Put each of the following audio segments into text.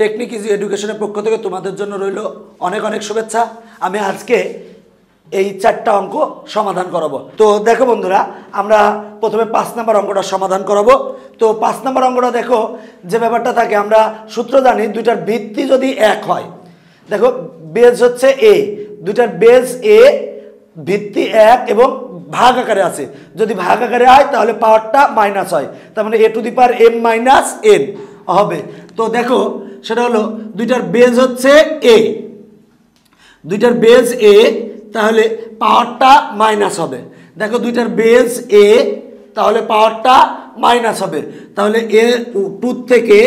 Technique easy এডুকেশনের পক্ষ থেকে তোমাদের জন্য রইল অনেক অনেক শুভেচ্ছা। আমি আজকে এই চারটা অঙ্ক সমাধান করাবো। তো দেখো বন্ধুরা, আমরা প্রথমে 5 নম্বর অঙ্কটা সমাধান করাবো। তো 5 নম্বর অঙ্কটা দেখো, যে ব্যাপারটা থাকে, আমরা সূত্র জানি দুইটার ভিত্তি যদি এক হয়, দেখো বেজ হচ্ছে এ, দুইটার বেজ এ, ভিত্তি এক এবং ভাগ আকারে আছে, যদি ভাগ আকারে হয় তাহলে পাওয়ারটা মাইনাস হয়, তার মানে a⁻m - n হবে। তো দেখো সেটা হলো দুইটার বেজ হচ্ছে এ, দুইটার বেজ এ, তাহলে পাওয়ারটা মাইনাস হবে। দেখো দুইটার বেজ এ, তাহলে পাওয়ারটা মাইনাস হবে, তাহলে a2 থেকে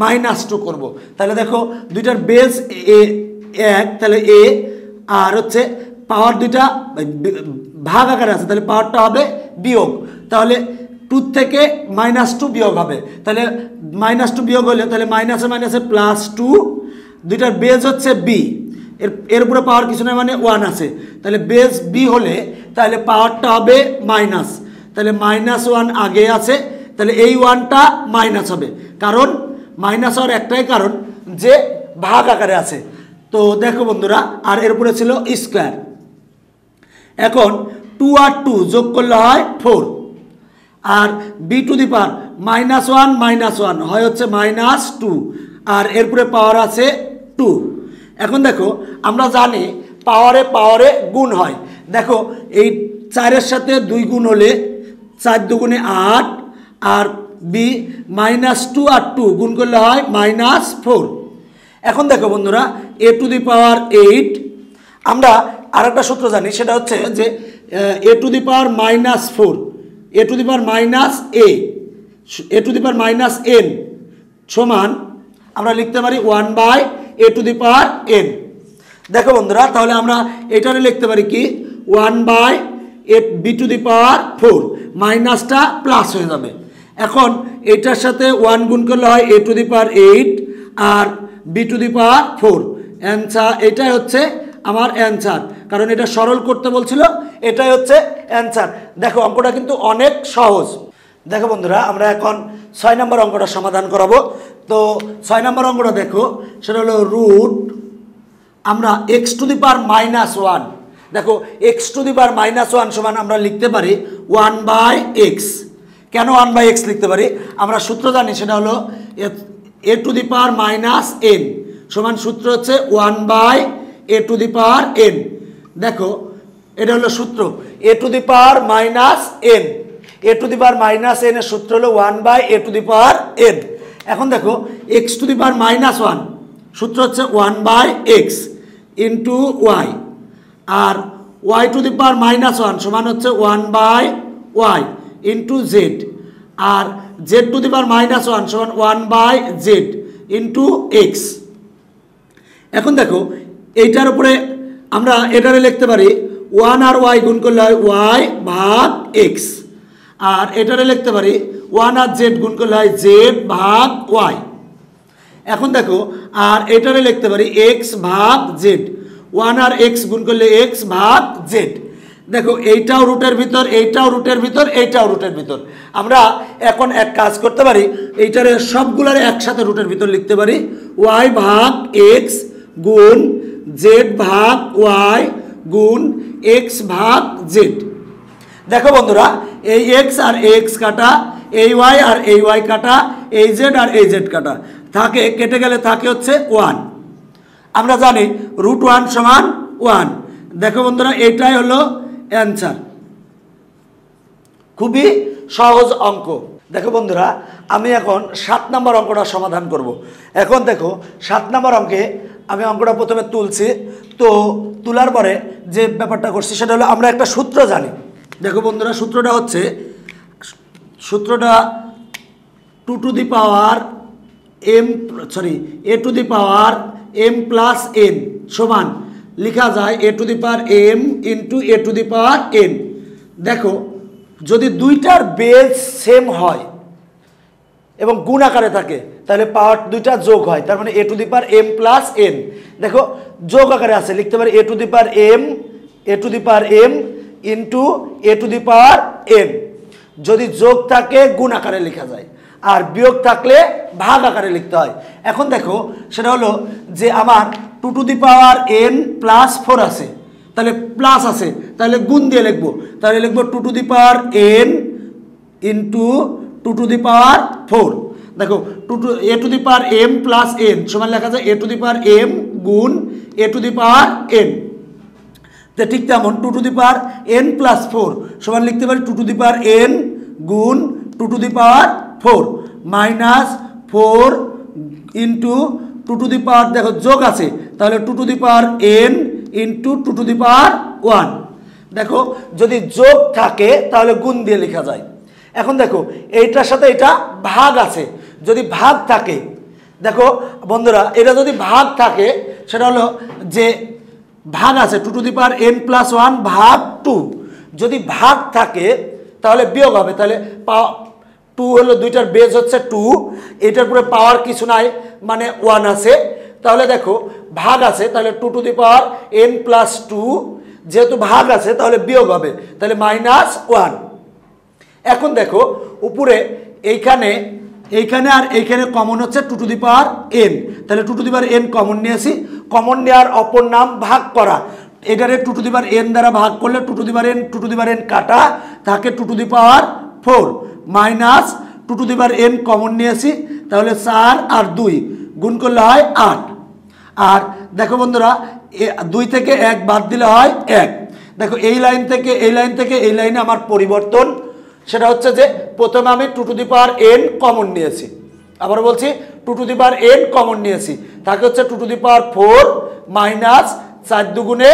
-2 করব। তাহলে দেখো দুইটার বেজ এ এক, তাহলে a আর হচ্ছে পাওয়ার দুইটা ভাগ আকারে আছে, তাহলে পাওয়ারটা হবে বিয়োগ, তাহলে 2 থেকে -2 বিয়োগ হবে, তাহলে -2 বিয়োগ হলে তাহলে মাইনাসে মাইনাসে +2। দুইটার বেজ হচ্ছে বি, এর উপরে পাওয়ার কিছু না মানে 1 আছে, তাহলে বেজ বি হলে তাহলে পাওয়ারটা হবে মাইনাস, তাহলে -1 আগে আছে, তাহলে এই 1টা মাইনাস হবে, কারণ মাইনাস হওয়ার একটাই কারণ যে ভাগ আকারে আছে। তো দেখো বন্ধুরা, আর এর উপরে ছিল স্কোয়ার, এখন 2 আর 2 যোগ করলে হয় 4, আর b⁻² -1 হয় হচ্ছে -2, আর এরপরে পাওয়ার আছে 2। এখন দেখো আমরা জানি পাওয়ারে পাওয়ারে গুণ হয়, দেখো এই 4-এর সাথে 2 গুণ হলে 4 × 2 = 8, আর b -2 আর 2 গুণ করলে হয় -4। এখন দেখো বন্ধুরা, a⁸ আমরা আর একটা সূত্র জানি, সেটা হচ্ছে যে a⁻-4 a⁻- a a⁻- n সমান আমরা লিখতে পারি 1/a⁻n। দেখো বন্ধুরা, তাহলে আমরা এটারে লিখতে পারি কি 1/b⁻4, মাইনাসটা প্লাস হয়ে যাবে। এখন এটার সাথে 1 গুণ করলে হয় a⁻8 আর b⁻4। অ্যান্সার এটাই হচ্ছে আমার অ্যান্সার, কারণ এটা সরল করতে বলছিল, এটাই হচ্ছে অ্যান্সার। দেখো অঙ্কটা কিন্তু অনেক সহজ। দেখো বন্ধুরা, আমরা এখন 6 নম্বর অঙ্কটা সমাধান করাবো। তো 6 নম্বর অঙ্কটা দেখো, সেটা হলো রুট আমরা x⁻-1। দেখো x⁻-1 সমান আমরা লিখতে পারি 1/x। কেন 1/x লিখতে পারি? আমরা সূত্র জানি, সেটা হলো a⁻-n সমান সূত্র হচ্ছে 1/a⁻n। দেখো এটা হলো সূত্র a⁻-n, a⁻-n এর সূত্র হলো 1/a⁻n। এখন দেখো x⁻-1 সূত্র হচ্ছে 1/x ইন্টু y, আর y⁻-1 সমান হচ্ছে 1/y ইন্টু z, আর z⁻-1 সমান 1/z ইন্টু x। এখন দেখো এইটার উপরে আমরা এটারে লিখতে পারি 1 আর y গুণ করলে হয় y/x, আর এটারে লিখতে পারি 1 আর z গুণ করলে হয় z/y। এখন দেখো আর এটারে লিখতে পারি x/z, 1 আর x গুণ করলে x/z। দেখো এইটাও রুটের ভিতর, এইটাও রুটের ভিতর, এইটাও রুটের ভিতর। আমরা এখন এক কাজ করতে পারি, এইটারে সবগুলার একসাথে রুটের ভিতর লিখতে পারি y/x গুণ z/y গুণ x/z। দেখো বন্ধুরা, এই x আর x কাটা, এই y আর এই y কাটা, এই z আর এই z কাটা, থাকে কেটে গেলে থাকে হচ্ছে 1। আমরা জানি √1 সমান 1। দেখো বন্ধুরা, এটাই হলো অ্যান্সার। খুবই সহজ অঙ্ক। দেখো বন্ধুরা, আমি এখন 7 নম্বর অঙ্কটা সমাধান করব। এখন দেখো 7 নম্বর অঙ্কে আমি অঙ্কটা প্রথমে তুলছি। তো তোলার পরে যে ব্যাপারটা করছি, সেটা হলো আমরা একটা সূত্র জানি। দেখো বন্ধুরা, সূত্রটা হচ্ছে 2 a⁻m+n সমান লেখা যায় a⁻m ইন্টু a⁻n। দেখো যদি দুইটার বেজ সেম হয় এবং গুণ আকারে থাকে, তাহলে পাওয়ার দুইটা যোগ হয়, তার মানে a⁻m+n। দেখো যোগ আকারে আছে, লিখতে পারি a⁻m ইন্টু a⁻n। যদি যোগ থাকে গুণ আকারে লেখা যায়, আর বিয়োগ থাকলে ভাগ আকারে লিখতে হয় এখন দেখো সেটা হলো যে আমার 2 to the power n plus 4 আছে তাহলে প্লাস আছে তাহলে গুণ দিয়ে লিখব তাহলে লিখব 2 to the power n into 2 to the power 4 দেখো 2 to a to the power m plus n সমান লেখা যায় a to the power m গুণ a to the power n তে ঠিক তেমন 2 to the power n plus 4 সমান লিখতে পারি 2 টু দি পাওয়ার n গুণ 2 to the power 4 minus 4 into 2 to the power देखो जोग आसे ताहले 2 to the power n into 2 to the power 1 देखो जोधी जोग थाके ताहले गुण दिए लिखा जाए एकोन देखो एटार साथे एटा भाग आसे जोधी भाग थाके देखो बंधुरा एटा जोधी भाग थाके सेटा हलो जे भाग आसे 2 to the power n plus 1 भाग 2 जोधी भाग थाके ताहले बियोग होबे ताहले 2 হলো দুইটার বেজ হচ্ছে 2 এটার পরে পাওয়ার কিছু নাই মানে 1 আছে তাহলে দেখো ভাগ আছে তাহলে 2 টু দি পাওয়ার n + 2 যেহেতু ভাগ আছে তাহলে বিয়োগ হবে তাহলে -1 এখন দেখো উপরে এইখানে এইখানে আর এইখানে কমন হচ্ছে 2 টু দি পাওয়ার n তাহলে 2 to the power n common নিয়েছি কমন নেয়ার অপর নাম ভাগ করা এটারে 2 টু দি পাওয়ার n দ্বারা ভাগ করলে 2 to the power n 2 to the power n কাটা থাকে 2 to the power 4 minus 2 to the power n common নিয়েছি তাহলে 4 আর 2 গুণ করলে হয় 8 আর দেখো বন্ধুরা 2 থেকে 1 বাদ দিলে হয় 1 দেখো এই লাইনে আমার পরিবর্তন সেটা হচ্ছে যে প্রথমে আমি 2 to the power n common নিয়েছি আবার বলছি 2 to the power n common নিয়েছি তাকে হচ্ছে 2 টু দি পাওয়ার 4 মাইনাস 4 2 গুণে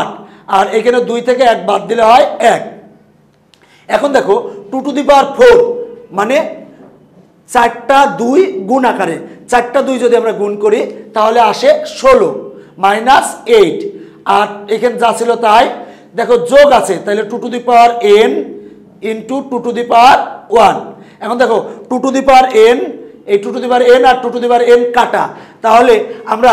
8 আর এখানে 2 থেকে 1 বাদ দিলে হয় 1 এখন দেখো 2 টু দি পাওয়ার 4 মানে 4টা 2 গুণ আকারে 4টা 2 যদি আমরা গুণ করি তাহলে আসে 16 - 8 আর এখানে যা ছিল তাই দেখো যোগ আছে তাহলে 2 to the power n * 2 to the power 1 এখন দেখো 2 টু দি পাওয়ার n এই 2 টু দি পাওয়ার n আর 2 টু দি পাওয়ার n কাটা তাহলে আমরা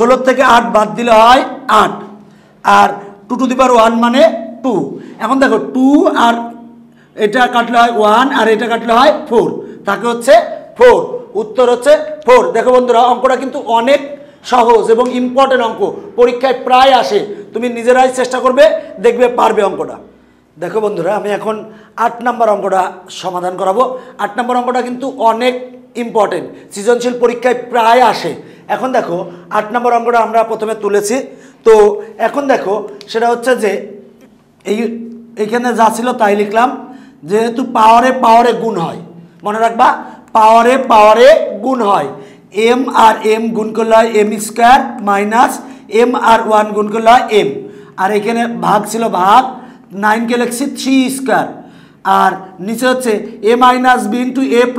16 থেকে 8 বাদ দিলে হয় 8 আর 2 টু দি পাওয়ার 1 মানে 2 এখন দেখো 2 আর এটা কাটলে হয় 1 আর এটা কাটলে হয় 4 তাকে হচ্ছে 4 উত্তর হচ্ছে 4 দেখো বন্ধুরা অঙ্কটা কিন্তু অনেক সহজ এবং ইম্পর্টেন্ট অঙ্ক পরীক্ষায় প্রায় আসে তুমি নিজেরাই চেষ্টা করবে দেখবে পারবে অঙ্কটা দেখো বন্ধুরা আমি এখন 8 নম্বর অঙ্কটা সমাধান করাবো 8 নম্বর অঙ্কটা কিন্তু অনেক ইম্পর্টেন্ট সৃজনশীল পরীক্ষায় প্রায় আসে এখন দেখো 8 নম্বর অঙ্কটা আমরা প্রথমে তুলেছি তো এখন দেখো সেটা হচ্ছে যে এইখানে যা ছিল তাই লিখলাম যেহেতু পাওয়ারে পাওয়ারে গুণ হয় মনে রাখবা পাওয়ারে পাওয়ারে গুণ হয় m আর m গুণ করলে হয় m² - m আর 1 গুণ করলে হয় m আর এখানে ভাগ ছিল ভাগ 9 কে লিখছি 3² আর নিচে হচ্ছে a - b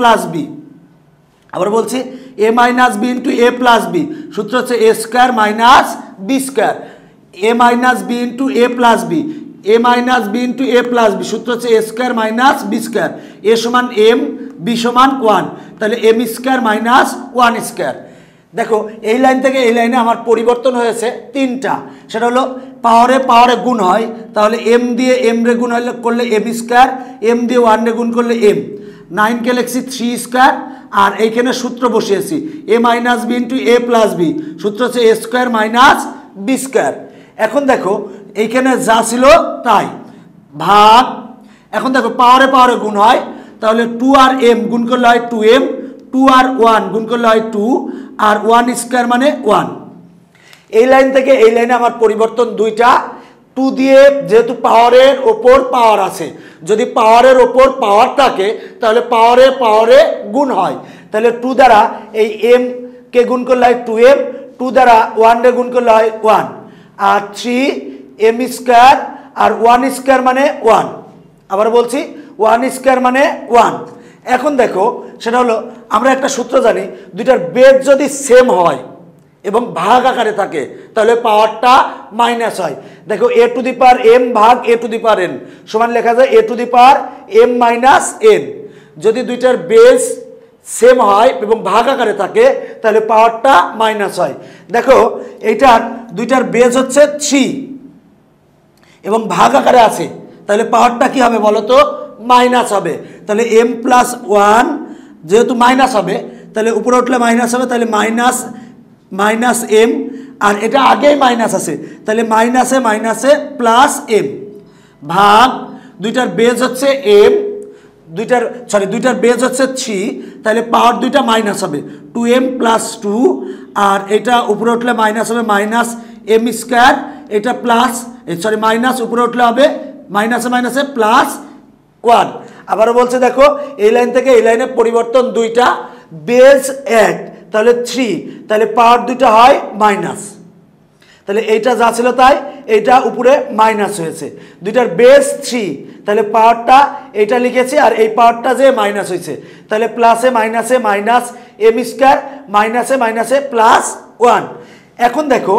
* a + b আবার বলছি a - b * a + b সূত্র হচ্ছে a² - b² a - b * a + b a minus b into a plus b সূত্র হচ্ছে a square minus b square a সমান m b সমান 1 তাহলে m square minus 1 square দেখো এই লাইন থেকে এই লাইনে আমার পরিবর্তন হয়েছে তিনটা সেটা হলো পাওয়ারে পাওয়ারে গুণ হয় তাহলে m দিয়ে m রে গুণ করলে m square m দিয়ে 1 রে গুণ করলে m 9 কে লিখছি 3 square আর এইখানে সূত্র বসিয়েছি a minus b into a plus b সূত্র হচ্ছে a square minus b square এখন দেখো এইখানে যা ছিল তাই ভাগ এখন দেখো পাওয়ারে পাওয়ারে গুণ হয় তাহলে 2 আর m গুণ করলে হয় 2m 2 আর 1 গুণ করলে হয় 2 আর 1² মানে 1 এই লাইন থেকে এই লাইনে আমার পরিবর্তন দুইটা 2 দিয়ে যেহেতু পাওয়ারের উপর পাওয়ার আছে যদি পাওয়ারের উপর পাওয়ার থাকে তাহলে পাওয়ারে পাওয়ারে গুণ হয় তাহলে 2 দ্বারা এই m কে গুণ করলে হয় 2m 2 দ্বারা 1 রে গুণ করলে হয় 1 আর 3 m square আর 1 square মানে 1 আবার বলছি 1 square মানে 1 এখন দেখো সেটা হলো আমরা একটা সূত্র জানি দুইটার বেজ যদি সেম হয় এবং ভাগ আকারে থাকে তাহলে পাওয়ারটা মাইনাস হয় দেখো a to the power m ভাগ a to the power n সমান লেখা যায় a to the power m minus n যদি দুইটার বেজ সেম হয় এবং ভাগ আকারে থাকে তাহলে পাওয়ারটা মাইনাস হয় দেখো এইটার দুইটার বেজ হচ্ছে 3 এবং ভাগ আকারে আছে তাহলে পাওয়ারটা কি হবে বলো তো মাইনাস হবে তাহলে m + 1 যেহেতু মাইনাস হবে তাহলে উপরে উঠলে মাইনাস হবে তাহলে মাইনাস মাইনাস এম আর এটা আগেই মাইনাস আছে তাহলে মাইনাসে মাইনাসে প্লাস এম ভাগ দুইটার বেজ হচ্ছে এম দুইটার সরি দুইটার বেজ হচ্ছে 3 তাহলে পাওয়ার দুইটা মাইনাস হবে 2m + 2 আর এটা উপরে উঠলে মাইনাস হবে -m2 এটা প্লাস সরি মাইনাস উপরে উঠলে হবে মাইনাসে মাইনাসে প্লাস 1 আবারো বলছে দেখো এই লাইন থেকে এই লাইনে পরিবর্তন দুইটা বেজ 1 তাহলে 3 তাহলে পাওয়ার দুইটা হয় মাইনাস তাহলে এইটা যা ছিল তাই এইটা উপরে মাইনাস হয়েছে দুইটার বেজ 3 তাহলে পাওয়ারটা এটা লিখেছি আর এই পাওয়ারটা যে মাইনাস হইছে তাহলে প্লাসে মাইনাসে মাইনাস m2 মাইনাসে মাইনাসে প্লাস 1 এখন দেখো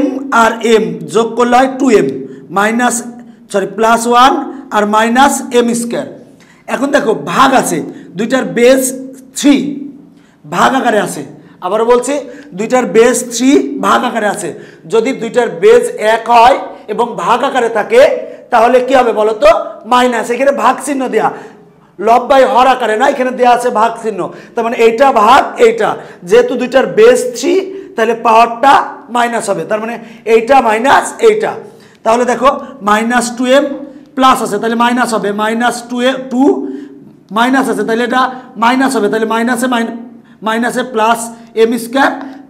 m আর m যোগ করলে হয় 2m মাইনাস সরি প্লাস 1 আর মাইনাস m2 এখন দেখো ভাগ আছে দুইটার বেজ 3 ভাগ আকারে আছে আবার বলছি দুইটার বেজ 3 ভাগ আকারে আছে যদি দুইটার বেজ 1 হয় এবং ভাগ আকারে থাকে তাহলে কি হবে বলো তো মাইনাস এখানে ভাগ চিহ্ন দেয়া লব বাই হর আকারে না এখানে দেয়া আছে ভাগ চিহ্ন তার মানে এইটা ভাগ এইটা যেহেতু দুইটার বেজ 3 তাহলে পাওয়ারটা মাইনাস হবে তার মানে এইটা মাইনাস এইটা তাহলে দেখো -2m প্লাস আছে তাহলে মাইনাস হবে -2 মাইনাস আছে তাহলে এটা মাইনাস হবে তাহলে মাইনাসে মাইনাসে প্লাস m2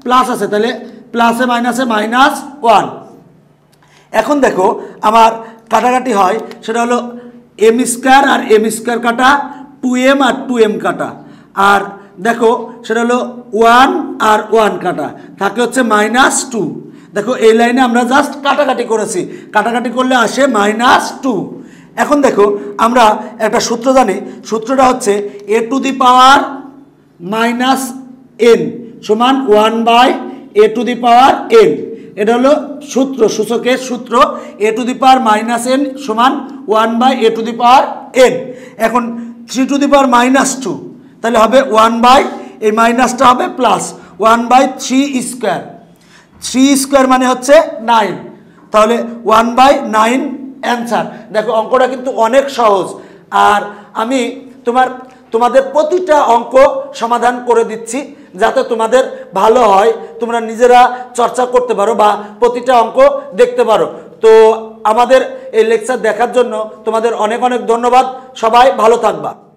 প্লাস আছে তাহলে প্লাসে মাইনাসে -1 এখন দেখো আমার কাটাকাটি হয় সেটা হলো m2 আর m2 কাটা 2m আর 2m কাটা আর দেখো সেটা হলো 1 আর 1 কাটা থাকে হচ্ছে -2 দেখো এই লাইনে আমরা জাস্ট কাটাকাটি করেছি কাটাকাটি করলে আসে -2 এখন দেখো আমরা একটা সূত্র জানি সূত্রটা হচ্ছে a to the power -n সমান 1/a two the power n এটা হলো সূত্র সূচকের সূত্র a to the power -n সমান 1/a two the power n এখন 3 টু দি পাওয়ার -2 তাহলে হবে 1 বাই এই মাইনাসটা হবে প্লাস 1/3² 3² মানে হচ্ছে 9 তাহলে 1/9 आंसर দেখো অঙ্কটা কিন্তু অনেক সহজ আর আমি তোমাদের প্রতিটা অঙ্ক সমাধান করে দিচ্ছি যাতে তোমাদের ভালো হয় তোমরা নিজেরা চর্চা করতে পারো বা প্রতিটা অঙ্ক দেখতে পারো তো আমাদের এই লেকচার দেখার জন্য তোমাদের অনেক অনেক ধন্যবাদ সবাই ভালো থাকবা।